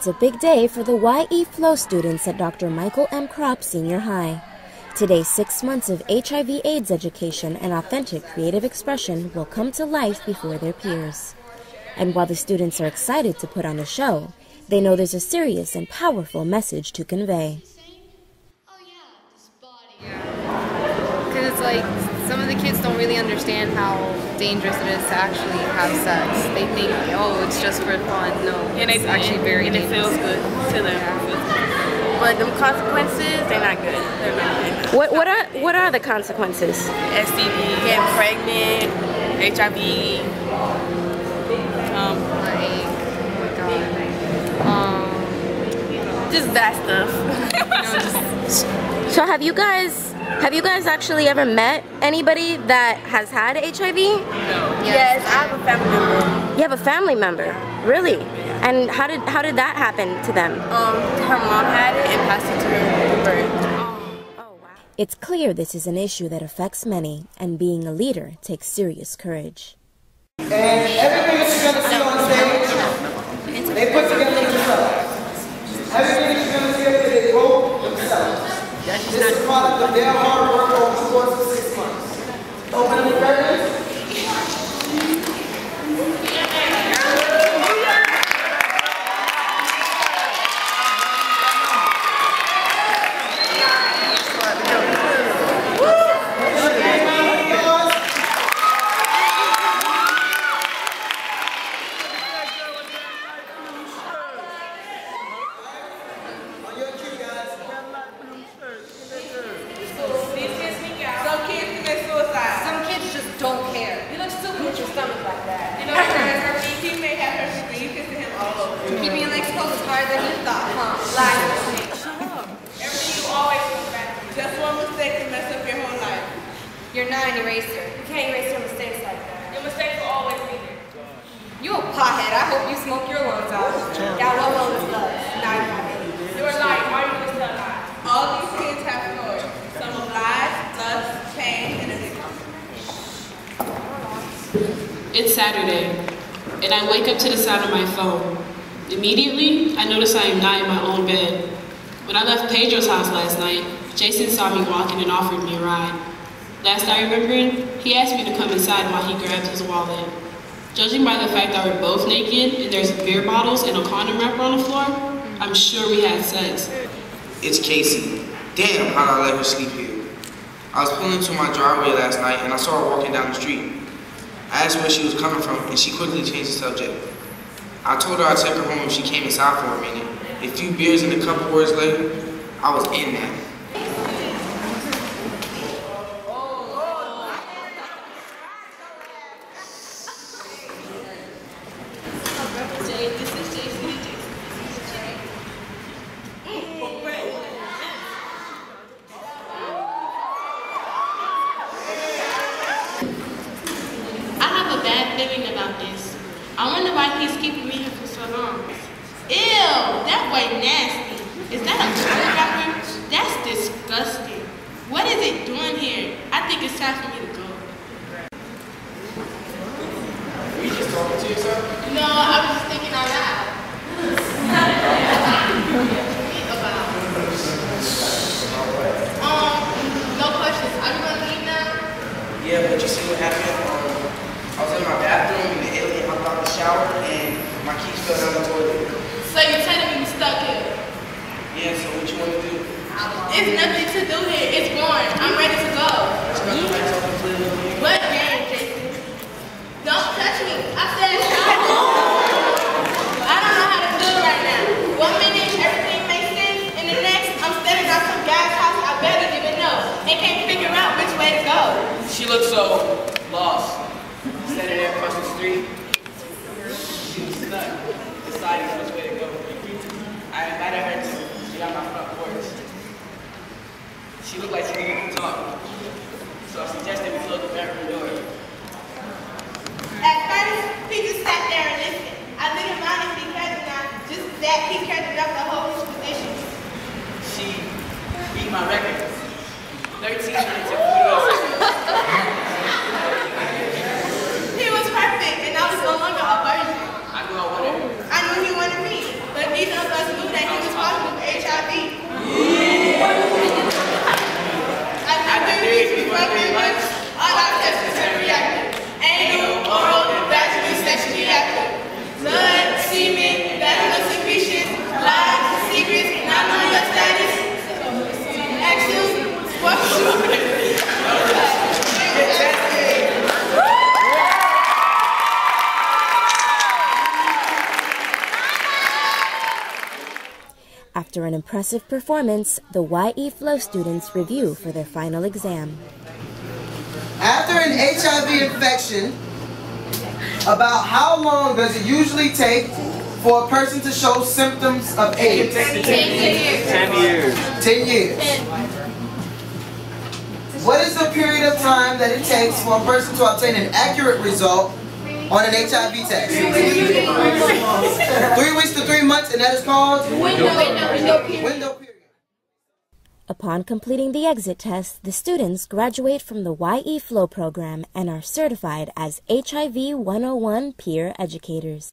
It's a big day for the Y.E. Flow students at Dr. Michael M. Kropp Senior High. Today, 6 months of HIV/AIDS education and authentic creative expression will come to life before their peers. And while the students are excited to put on a show, they know there's a serious and powerful message to convey. Because it's like some of the kids don't really understand how dangerous it is to actually have sex. They think, oh, it's just for fun. No, it's actually very dangerous. And it feels good to them. Yeah. But the consequences, they're not good. They're not good. What are the consequences? STD, getting pregnant, HIV. Just that stuff. So have you guys actually ever met anybody that has had HIV? No. Yes, I have a family member. You have a family member? Yeah. Really? Yeah. And how did that happen to them? Her mom had it and passed it to her. Oh, wow. It's clear this is an issue that affects many, and being a leader takes serious courage. And everybody that you're gonna see on stage, they put together themselves. Everybody that you're gonna see up there, they wrote themselves. This is the product of their hard work over the course of 6 months. Open the curtains. Don't care. You look stupid with your stomach like that. You know what I'm saying? He may have her sleeve kissing him all over. Keep being like close as far as you thought, huh? Lie to me. Shut up. Everything you always do back. Just one mistake can mess up your whole life. You're not an eraser. You can't erase your mistakes like that. Your mistakes will always be there. You a pothead. I hope you smoke your lungs out. Y'all don't know this love. Now you got it. You're lying. Why are you just not lying? All these kids have stories. Some of lies, lust, pain, and it's Saturday, and I wake up to the sound of my phone. Immediately, I notice I am not in my own bed. When I left Pedro's house last night, Jason saw me walking and offered me a ride. Last I remembered, he asked me to come inside while he grabbed his wallet. Judging by the fact that we're both naked and there's beer bottles and a condom wrapper on the floor, I'm sure we had sex. It's Casey. Damn, how did I let her sleep here? I was pulling into my driveway last night and I saw her walking down the street. I asked where she was coming from, and she quickly changed the subject. I told her I'd take her home if she came inside for a minute. A few beers and a couple words later, I was in that. About this. I wonder why he's keeping me here for so long. Ew, that boy nasty. Is that a toilet wrapper? That's disgusting. What is it doing here? I think it's time for me to go. Were you just talking to yourself? No, I was just thinking out loud. No questions. Are you gonna leave now? Yeah, but you see what happened? I was in my bathroom and the alien hopped out the shower and my keys fell down the toilet. So you're telling me you're stuck here? Yeah, so what you want to do? It's nothing to do here. It's boring. I'm ready to go. What man, Jason? Don't touch me. I said I don't know how to do it right now. 1 minute, everything makes sense. And the next, I'm standing at some guy's house I barely even know and can't figure out which way to go. She looks so lost. Standing there across the street, she was stuck, deciding which way to go. I invited her to get on my front porch. She looked like she didn't even talk, so I suggested we close the bedroom door. At first, he just sat there and listened. I didn't mind if he cared enough, just that he cared enough to hold his position. She beat my record. 13 minutes of I knew he wanted me, but these other After an impressive performance, the Y.E. Flow students review for their final exam. After an HIV infection, about how long does it usually take for a person to show symptoms of AIDS? 10 years. What is the period of time that it takes for a person to obtain an accurate result on an HIV test? 3 weeks to 3 months, and that is called window period. Upon completing the exit test, the students graduate from the Y.E. Flow program and are certified as HIV 101 peer educators.